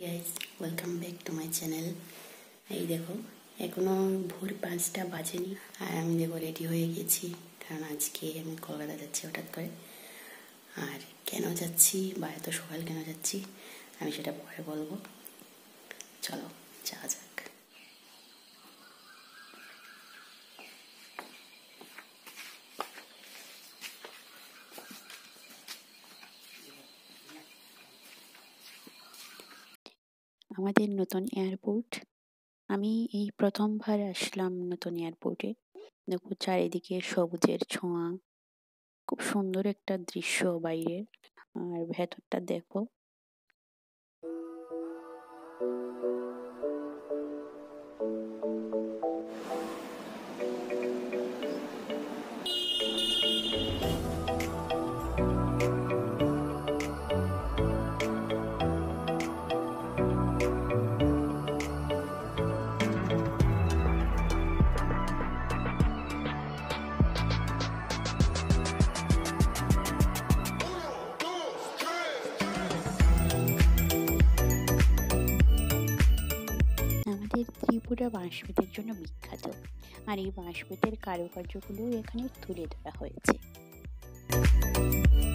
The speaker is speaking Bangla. Guys welcome back to my channel. ये देखो एखो भोर 5टा बजे और आमी देखो रेडी हो गेছি कारण आज के आमी कलकाता যাচ্ছি হঠাৎ করে। আর কেন যাচ্ছি বা এত সকাল কেন যাচ্ছি আমি সেটা পরে বলবো, চলো যাওয়া যাক। আমাদের নতুন এয়ারপোর্ট, আমি এই প্রথমবার আসলাম নতুন এয়ারপোর্টে। দেখো চারিদিকে সবুজের ছোঁয়া, খুব সুন্দর একটা দৃশ্য বাইরের। আর ভেতরটা দেখো, ত্রিপুরা বাঁশবেতের জন্য বিখ্যাত, আর এই বাঁশবেতের কারুকার্যগুলো এখানে তুলে ধরা হয়েছে।